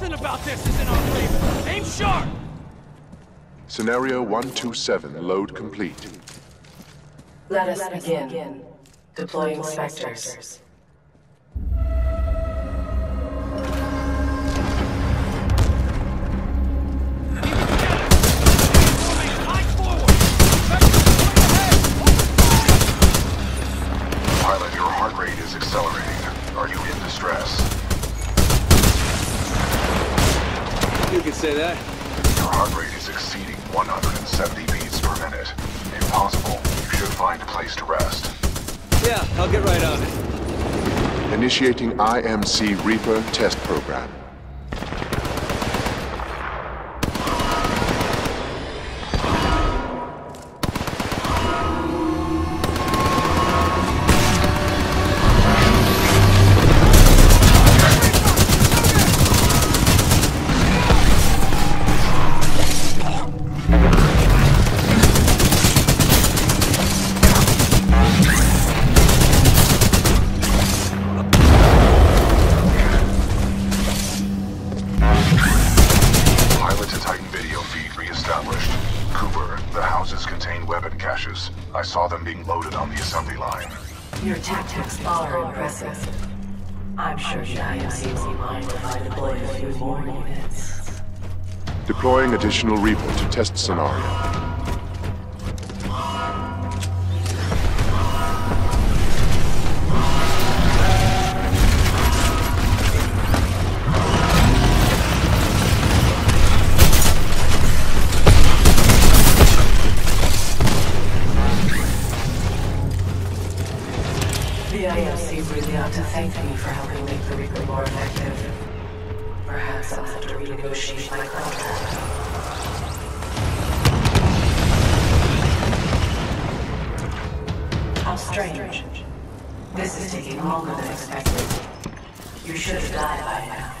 Nothing about this is in our favor. Aim sharp! Scenario 127, load complete. Let us begin. Deploying Spectres. Say that. Your heart rate is exceeding 170 beats per minute. If possible, you should find a place to rest. Yeah, I'll get right on it. Initiating IMC Reaper test program. Deploying additional Reaper to test scenario. The IMC really ought to thank me for helping make the Reaper more effective. Perhaps I'll have to renegotiate my contract. How strange. This is taking longer than expected. You should have died by now.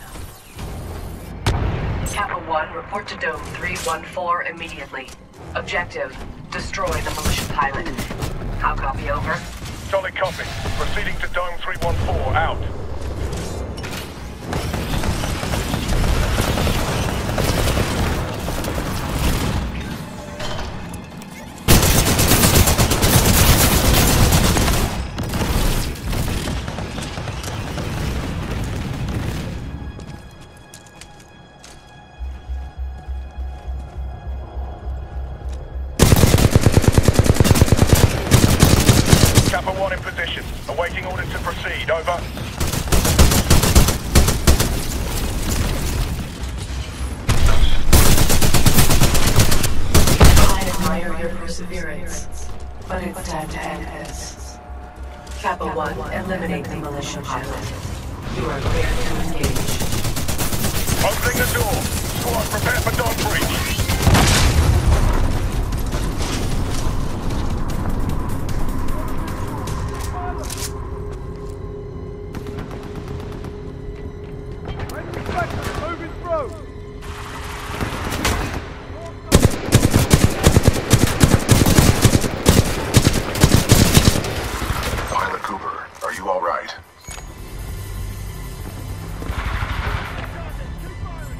Kappa-1, report to Dome 314 immediately. Objective, destroy the militia pilot. How copy, over? Solid copy. Proceeding to Dome 314, out.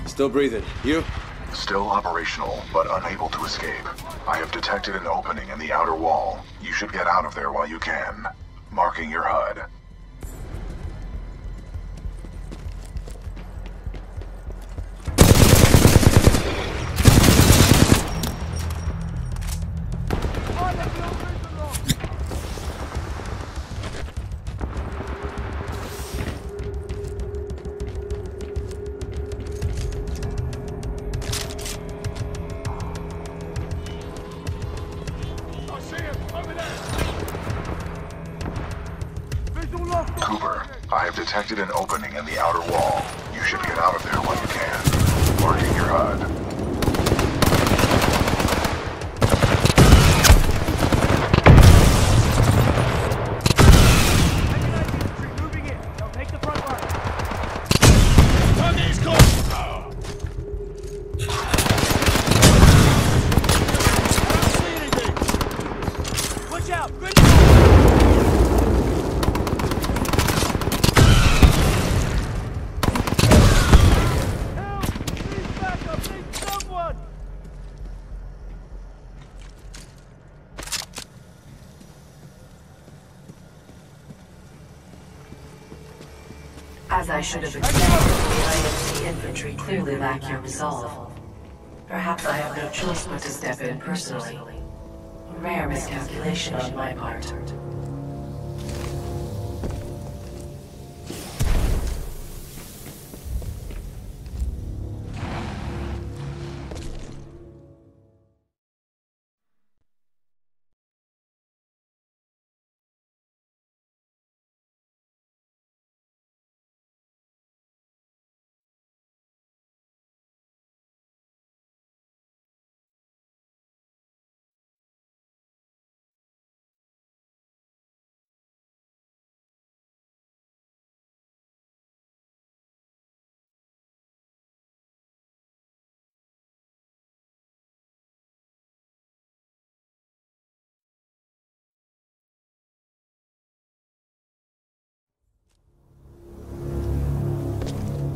Still breathing. You? Still operational, but unable to escape. I have detected an opening in the outer wall. You should get out of there while you can. Marking your HUD. An opening in the outer wall. You should get out of there when you can. Marking your HUD. Moving in. They'll take the front line. On these calls. Watch out! Good. As I should have expected, the IMC infantry clearly lack your resolve. Perhaps I have no choice but to step in personally. A rare miscalculation on my part.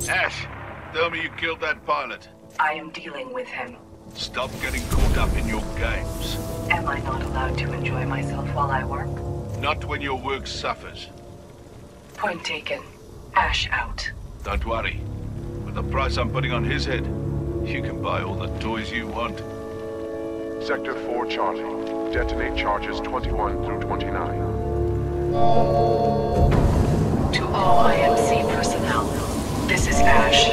Ash, tell me you killed that pilot. I am dealing with him. Stop getting caught up in your games. Am I not allowed to enjoy myself while I work? Not when your work suffers. Point taken. Ash out. Don't worry. With the price I'm putting on his head, you can buy all the toys you want. Sector 4 charging. Detonate charges 21 through 29. To all IMC personnel. This is Ash.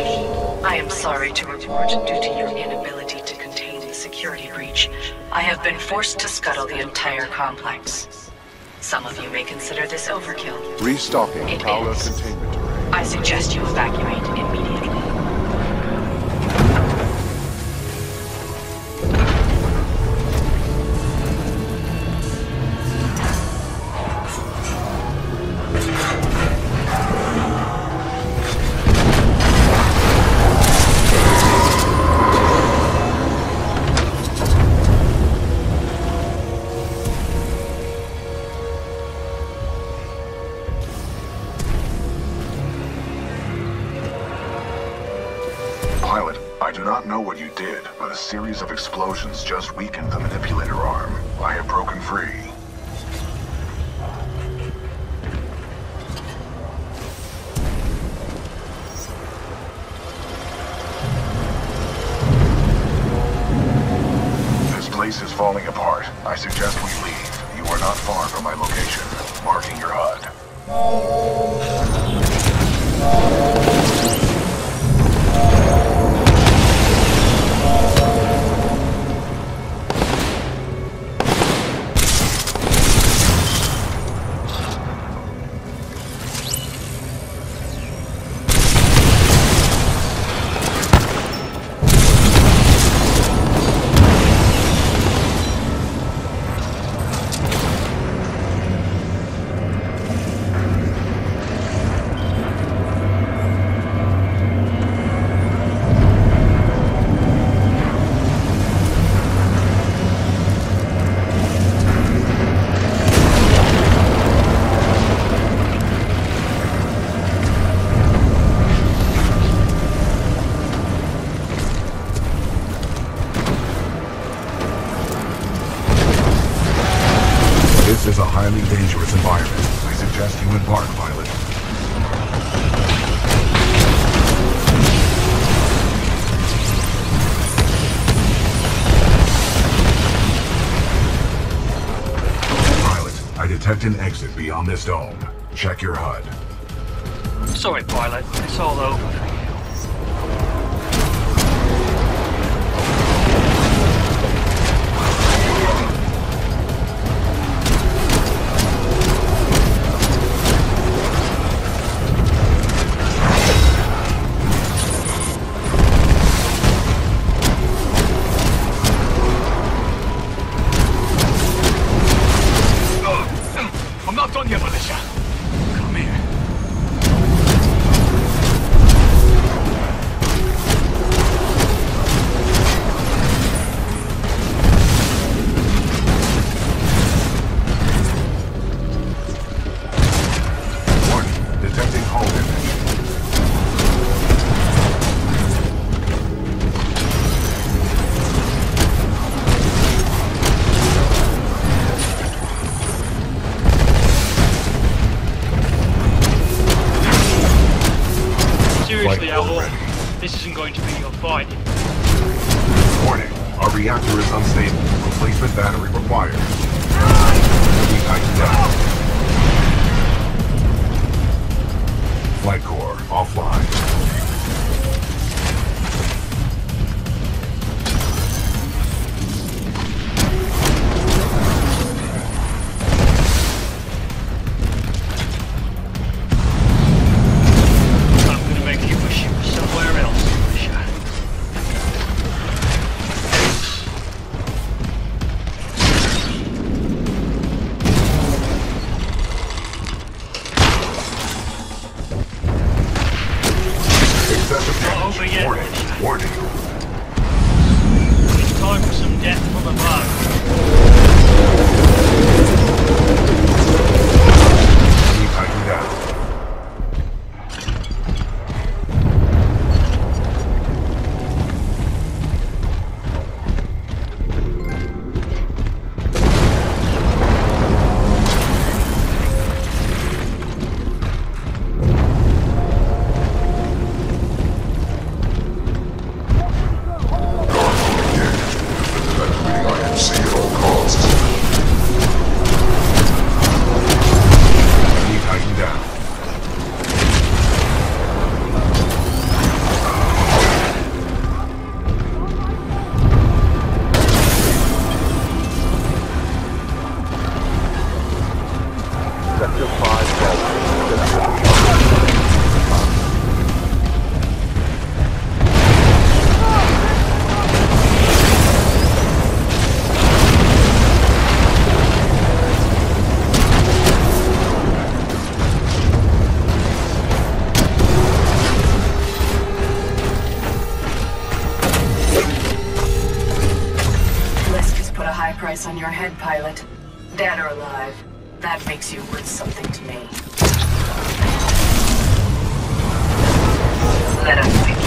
I am sorry to report, due to your inability to contain the security breach, I have been forced to scuttle the entire complex. Some of you may consider this overkill. Restocking power containment array. I suggest you evacuate immediately. A series of explosions just weakened the manipulator arm. I have broken free. This place is falling apart. I suggest we leave. You are not far from my location. Marking your HUD. Detect an exit beyond this dome. Check your HUD. Sorry, pilot. It's all over for you. Come here. Seriously, Outlaw, this isn't going to be your fight. Warning, our reactor is unstable. Replacement battery required. Flight core offline. On your head, pilot. Dead or alive, that makes you worth something to me. Let us begin.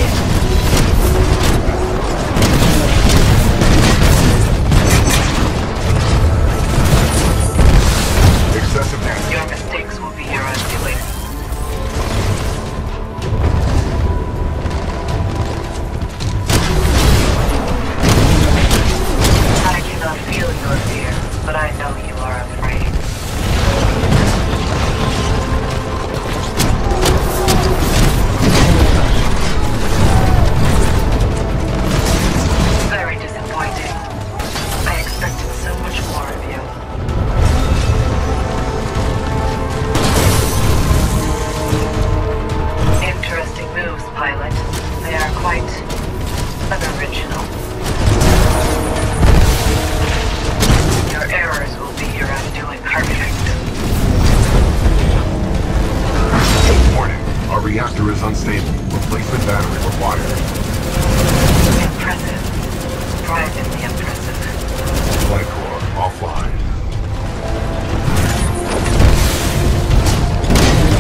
Excessive damage. Your mistakes will be your undoing. I cannot feel your fear, but I know you are afraid. Very disappointing. I expected so much more of you. Interesting moves, pilot. They are quite unoriginal. Errors will be your undoing, architect. Warning, our reactor is unstable. Replacement battery required. Impressive. Surprisingly impressive. Flight core offline.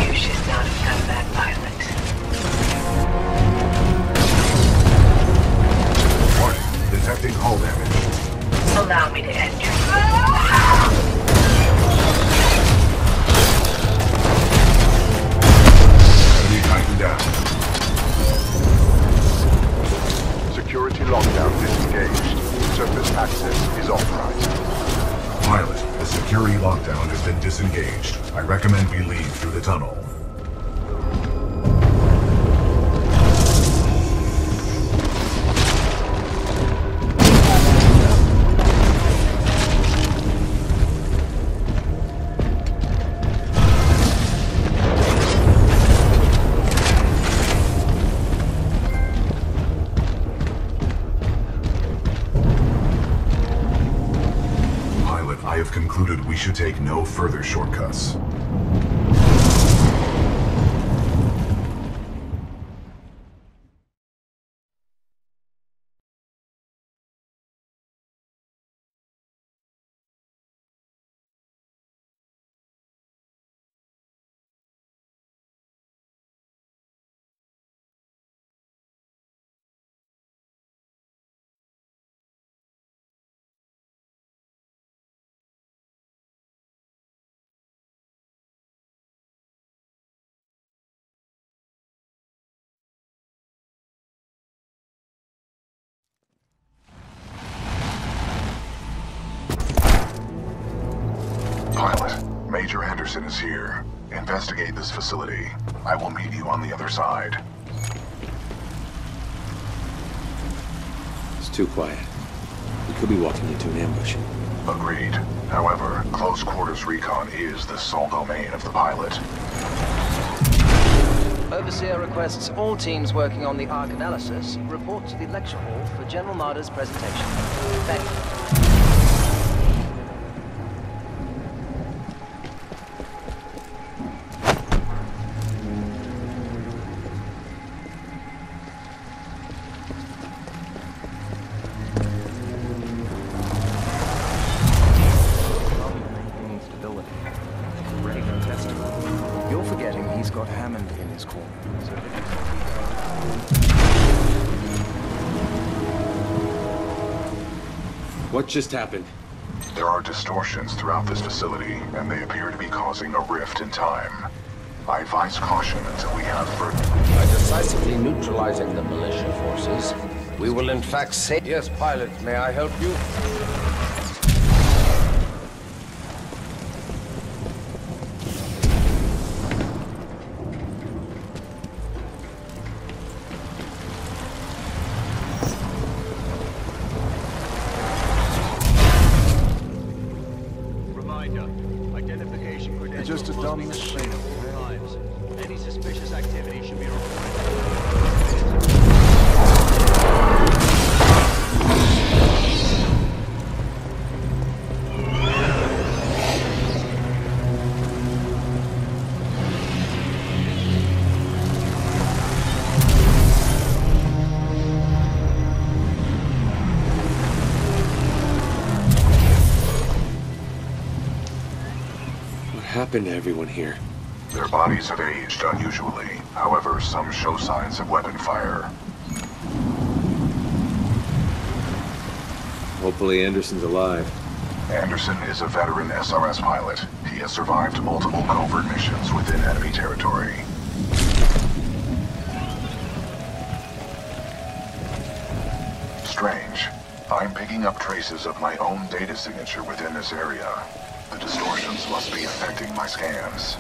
You should not have done that, pilot. Warning, detecting hull damage. Allow me to enter. Enemy tightened down. Security lockdown disengaged. Surface access is authorized. Pilot, the security lockdown has been disengaged. I recommend we leave through the tunnel. We should take no further shortcuts. Anderson is here. Investigate this facility. I will meet you on the other side. It's too quiet. We could be walking into an ambush. Agreed. However, close quarters recon is the sole domain of the pilot. Overseer requests all teams working on the ARC analysis report to the lecture hall for General Marder's presentation. Thank you. What just happened? There are distortions throughout this facility, and they appear to be causing a rift in time. I advise caution until we have further... By decisively neutralizing the militia forces, we will in fact save... Yes, pilot, may I help you? Been to everyone here. Their bodies have aged unusually. However, some show signs of weapon fire. Hopefully Anderson's alive. Anderson is a veteran SRS pilot. He has survived multiple covert missions within enemy territory. Strange. I'm picking up traces of my own data signature within this area. The distortions must be affecting my scans.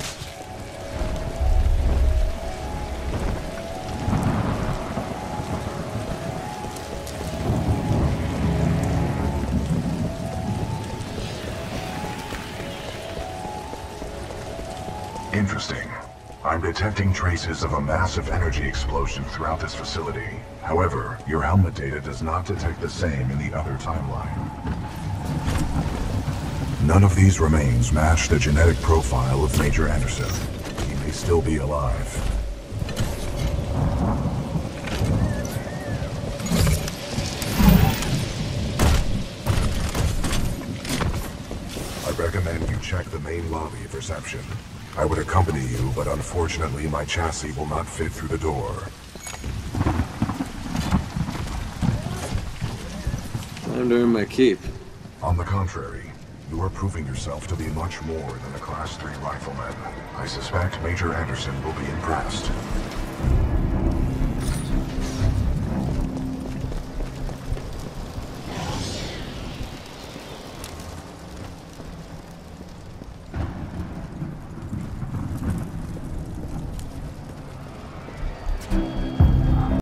Interesting. I'm detecting traces of a massive energy explosion throughout this facility. However, your helmet data does not detect the same in the other timeline. None of these remains match the genetic profile of Major Anderson. He may still be alive. I recommend you check the main lobby of reception. I would accompany you, but unfortunately my chassis will not fit through the door. Time to earn my keep. On the contrary. You are proving yourself to be much more than a Class 3 rifleman. I suspect Major Anderson will be impressed.